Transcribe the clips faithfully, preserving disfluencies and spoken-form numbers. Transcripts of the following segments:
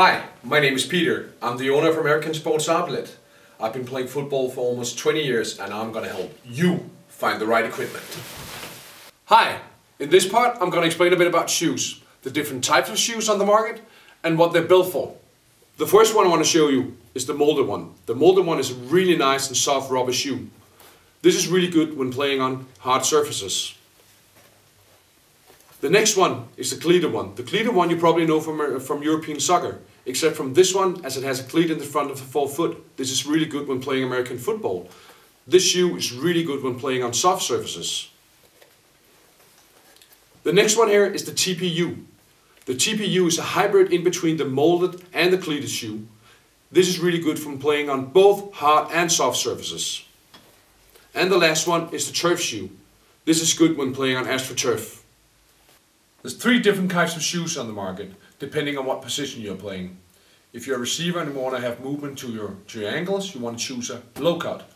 Hi, my name is Peter. I'm the owner of American Sports Outlet. I've been playing football for almost twenty years and I'm going to help you find the right equipment. Hi, in this part I'm going to explain a bit about shoes, the different types of shoes on the market and what they're built for. The first one I want to show you is the molded one. The molded one is a really nice and soft rubber shoe. This is really good when playing on hard surfaces. The next one is the cleated one. The cleated one you probably know from, from European soccer, except from this one, as it has a cleat in the front of the forefoot. This is really good when playing American football. This shoe is really good when playing on soft surfaces. The next one here is the T P U. The T P U is a hybrid in between the molded and the cleated shoe. This is really good when playing on both hard and soft surfaces. And the last one is the turf shoe. This is good when playing on AstroTurf. There's three different types of shoes on the market, depending on what position you're playing. If you're a receiver and want to have movement to your, to your ankles, you want to choose a low cut.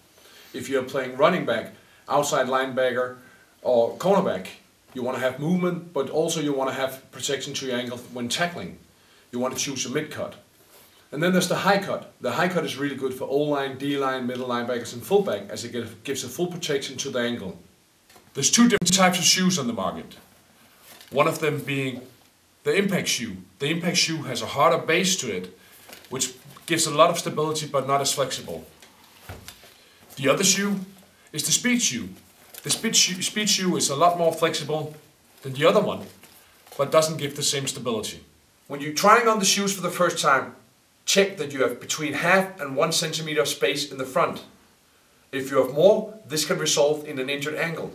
If you're playing running back, outside linebacker or cornerback, you want to have movement, but also you want to have protection to your ankle when tackling. You want to choose a mid cut. And then there's the high cut. The high cut is really good for O-line, D-line, middle linebackers and fullback, as it gives a full protection to the ankle. There's two different types of shoes on the market. One of them being the impact shoe. The impact shoe has a harder base to it, which gives a lot of stability but not as flexible. The other shoe is the speed shoe. The speed shoe, speed shoe is a lot more flexible than the other one, but doesn't give the same stability. When you're trying on the shoes for the first time, check that you have between half and one centimeter of space in the front. If you have more, this can result in an injured ankle.